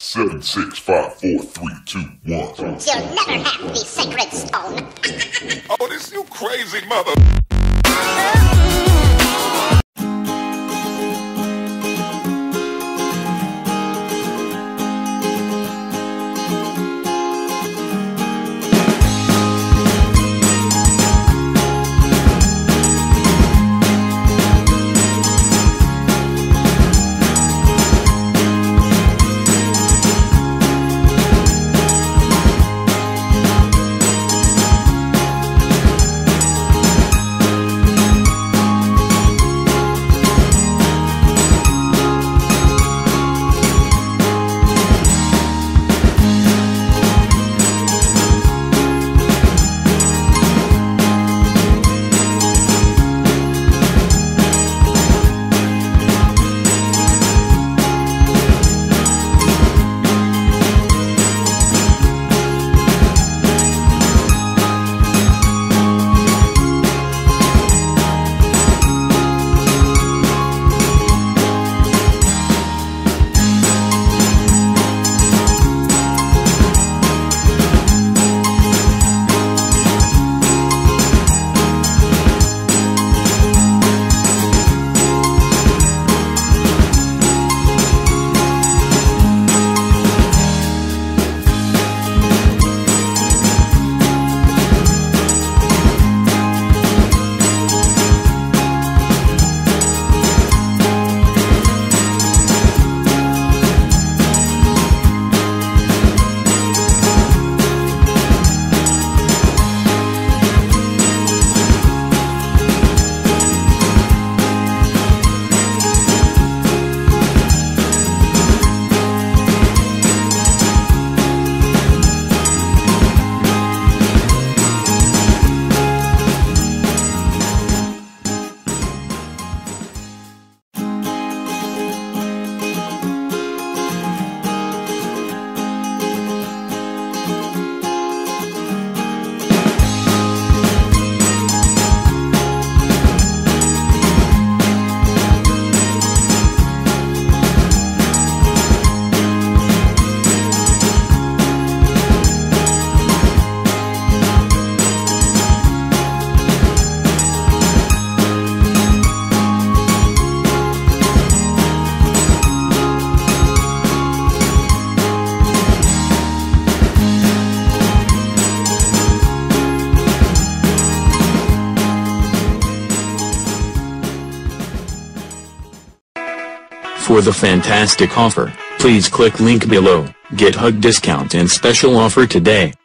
7, 6, 5, 4, 3, 2, 1. You'll never have the sacred stone. Oh, this you crazy mother. For the fantastic offer, please click link below, get hug discount and special offer today.